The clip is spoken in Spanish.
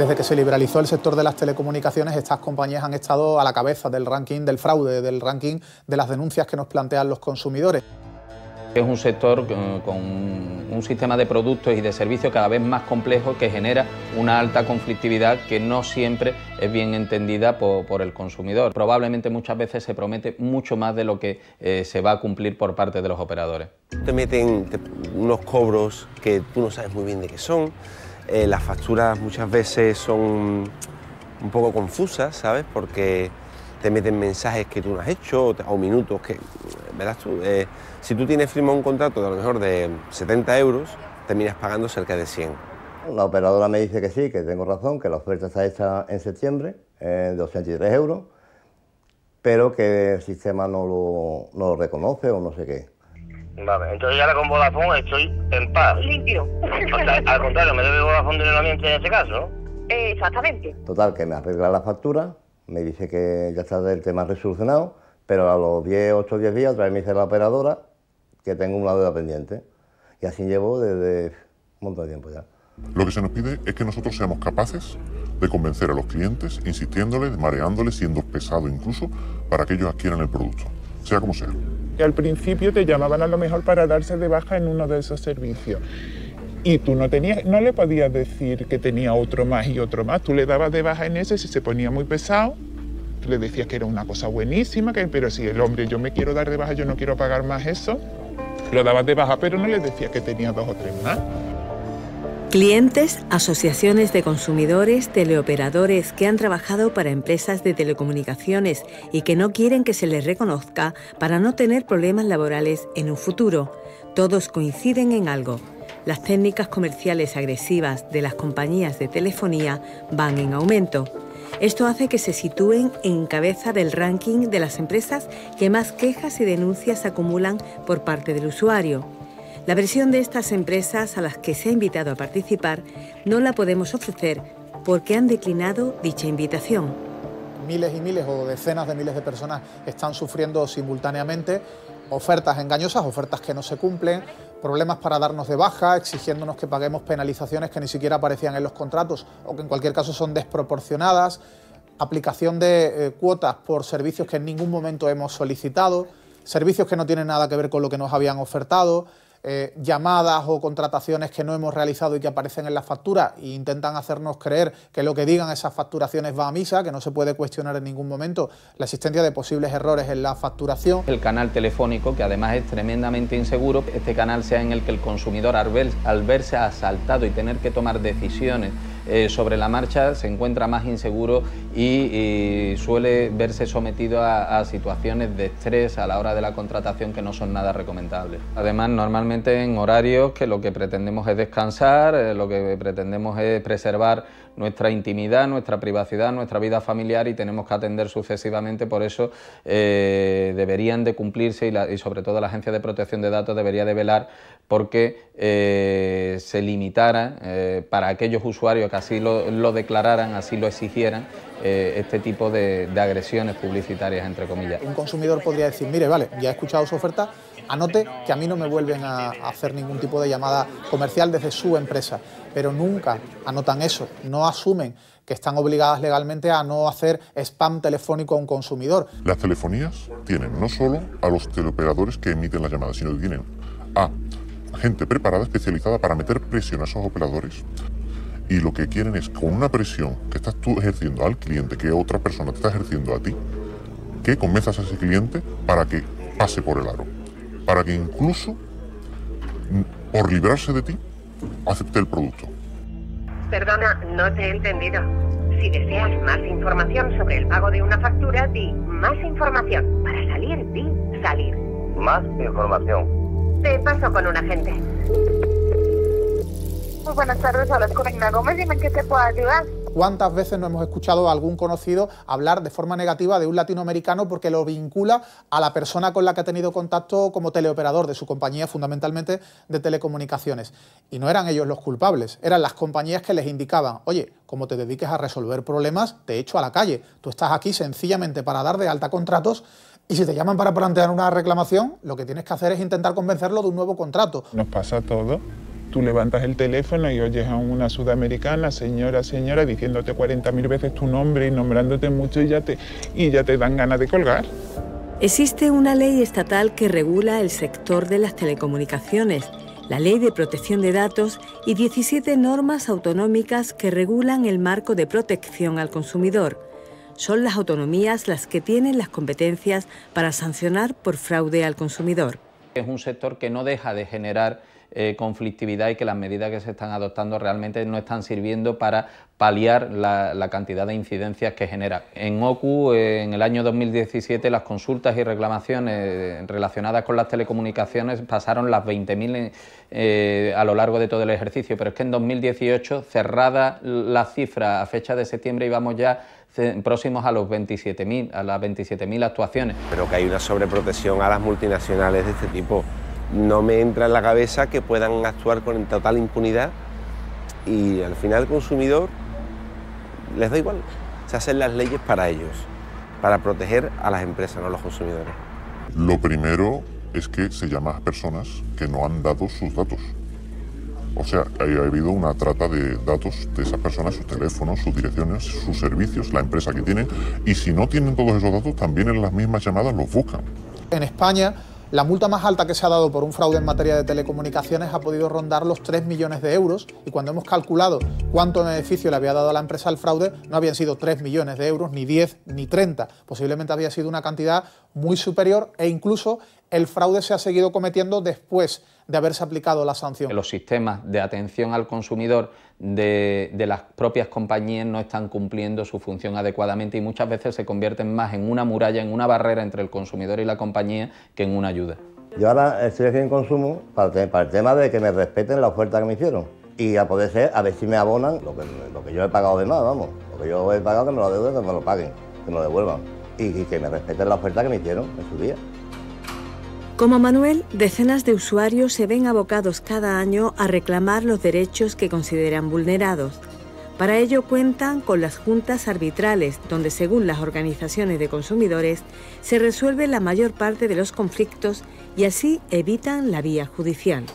Desde que se liberalizó el sector de las telecomunicaciones, estas compañías han estado a la cabeza del ranking del fraude, del ranking de las denuncias que nos plantean los consumidores. Es un sector con un sistema de productos y de servicios cada vez más complejo que genera una alta conflictividad que no siempre es bien entendida por el consumidor. Probablemente muchas veces se promete mucho más de lo que se va a cumplir por parte de los operadores. Te meten unos cobros que tú no sabes muy bien de qué son. Las facturas muchas veces son un poco confusas, ¿sabes? Porque te meten mensajes que tú no has hecho o minutos que, verás tú, si tú tienes firmado un contrato de a lo mejor de 70 euros, terminas pagando cerca de 100. La operadora me dice que sí, que tengo razón, que la oferta está hecha en septiembre, de 83 euros, pero que el sistema no lo reconoce o no sé qué. Vale, entonces ya ahora con Vodafone estoy en paz. Limpio. O sea, al contrario, me debe Vodafone directamente en este caso. Exactamente. Total, que me arregla la factura, me dice que ya está el tema resolucionado, pero a los 8 o 10 días otra vez me dice la operadora que tengo una deuda pendiente. Y así llevo desde un montón de tiempo ya. Lo que se nos pide es que nosotros seamos capaces de convencer a los clientes, insistiéndoles, mareándoles, siendo pesado incluso, para que ellos adquieran el producto, sea como sea. Al principio te llamaban a lo mejor para darse de baja en uno de esos servicios y tú no le podías decir que tenía otro más y otro más. Tú le dabas de baja en ese, si se ponía muy pesado, tú le decías que era una cosa buenísima, pero si el hombre, yo me quiero dar de baja, yo no quiero pagar más eso, lo dabas de baja, pero no le decías que tenía 2 o 3 más. Clientes, asociaciones de consumidores, teleoperadores que han trabajado para empresas de telecomunicaciones y que no quieren que se les reconozca para no tener problemas laborales en un futuro. Todos coinciden en algo. Las técnicas comerciales agresivas de las compañías de telefonía van en aumento. Esto hace que se sitúen en cabeza del ranking de las empresas que más quejas y denuncias acumulan por parte del usuario. La versión de estas empresas a las que se ha invitado a participar no la podemos ofrecer porque han declinado dicha invitación. Miles y miles o decenas de miles de personas están sufriendo simultáneamente ofertas engañosas, ofertas que no se cumplen, problemas para darnos de baja, exigiéndonos que paguemos penalizaciones que ni siquiera aparecían en los contratos o que en cualquier caso son desproporcionadas, aplicación de cuotas por servicios que en ningún momento hemos solicitado, servicios que no tienen nada que ver con lo que nos habían ofertado, llamadas o contrataciones que no hemos realizado y que aparecen en la factura e intentan hacernos creer que lo que digan esas facturaciones va a misa, que no se puede cuestionar en ningún momento la existencia de posibles errores en la facturación. El canal telefónico, que además es tremendamente inseguro, este canal sea en el que el consumidor al verse asaltado y tener que tomar decisiones sobre la marcha se encuentra más inseguro y suele verse sometido a situaciones de estrés a la hora de la contratación que no son nada recomendables. Además, normalmente en horarios que lo que pretendemos es descansar, lo que pretendemos es preservar nuestra intimidad, nuestra privacidad, nuestra vida familiar y tenemos que atender sucesivamente. Por eso deberían de cumplirse y sobre todo la Agencia de Protección de Datos debería de velar porque se limitara para aquellos usuarios que así lo declararan, así lo exigieran, este tipo de agresiones publicitarias, entre comillas. Un consumidor podría decir, mire, vale, ya he escuchado su oferta, anote que a mí no me vuelven a hacer ningún tipo de llamada comercial desde su empresa, pero nunca anotan eso, no asumen que están obligadas legalmente a no hacer spam telefónico a un consumidor. Las telefonías tienen no solo a los teleoperadores que emiten las llamadas, sino que tienen a gente preparada, especializada para meter presión a esos operadores. Y lo que quieren es, con una presión que estás tú ejerciendo al cliente, que otra persona te está ejerciendo a ti, que convenzas a ese cliente para que pase por el aro, para que incluso, por librarse de ti, acepte el producto. Perdona, no te he entendido. Si deseas más información sobre el pago de una factura, di más información. Para salir, di salir. Más información. Te paso con un agente. Muy buenas tardes, hablas con Igna Gómez, dime en qué te puedo ayudar. ¿Cuántas veces no hemos escuchado a algún conocido hablar de forma negativa de un latinoamericano porque lo vincula a la persona con la que ha tenido contacto como teleoperador de su compañía, fundamentalmente de telecomunicaciones? Y no eran ellos los culpables, eran las compañías que les indicaban, oye, como te dediques a resolver problemas, te echo a la calle, tú estás aquí sencillamente para dar de alta contratos. Y si te llaman para plantear una reclamación, lo que tienes que hacer es intentar convencerlo de un nuevo contrato. Nos pasa todo. Tú levantas el teléfono y oyes a una sudamericana, señora, señora, diciéndote 40.000 veces tu nombre y nombrándote mucho y ya te dan ganas de colgar. Existe una ley estatal que regula el sector de las telecomunicaciones, la Ley de Protección de Datos y 17 normas autonómicas que regulan el marco de protección al consumidor. Son las autonomías las que tienen las competencias para sancionar por fraude al consumidor. Es un sector que no deja de generar conflictividad y que las medidas que se están adoptando realmente no están sirviendo para paliar la cantidad de incidencias que genera. En OCU, en el año 2017, las consultas y reclamaciones relacionadas con las telecomunicaciones pasaron las 20.000 a lo largo de todo el ejercicio, pero es que en 2018, cerrada la cifra a fecha de septiembre, íbamos ya próximos a los 27.000, a las 27.000 actuaciones. Pero que hay una sobreprotección a las multinacionales de este tipo. No me entra en la cabeza que puedan actuar con total impunidad y al final el consumidor les da igual. Se hacen las leyes para ellos, para proteger a las empresas, no a los consumidores. Lo primero es que se llama a personas que no han dado sus datos. O sea, ha habido una trata de datos de esas personas, sus teléfonos, sus direcciones, sus servicios, la empresa que tienen, y si no tienen todos esos datos, también en las mismas llamadas los buscan. En España, la multa más alta que se ha dado por un fraude en materia de telecomunicaciones ha podido rondar los 3 millones de euros, y cuando hemos calculado cuánto beneficio le había dado a la empresa el fraude, no habían sido 3 millones de euros, ni 10, ni 30. Posiblemente había sido una cantidad muy superior, e incluso el fraude se ha seguido cometiendo después de haberse aplicado la sanción. Los sistemas de atención al consumidor de las propias compañías no están cumpliendo su función adecuadamente y muchas veces se convierten más en una muralla, en una barrera entre el consumidor y la compañía que en una ayuda. Yo ahora estoy aquí en consumo para el tema de que me respeten la oferta que me hicieron y a poder ser, a ver si me abonan lo que yo he pagado de más, vamos, lo que yo he pagado, que me lo devuelvan, que me lo paguen, que me lo devuelvan y que me respeten la oferta que me hicieron en su día. Como Manuel, decenas de usuarios se ven abocados cada año a reclamar los derechos que consideran vulnerados. Para ello cuentan con las juntas arbitrales, donde según las organizaciones de consumidores se resuelve la mayor parte de los conflictos y así evitan la vía judicial.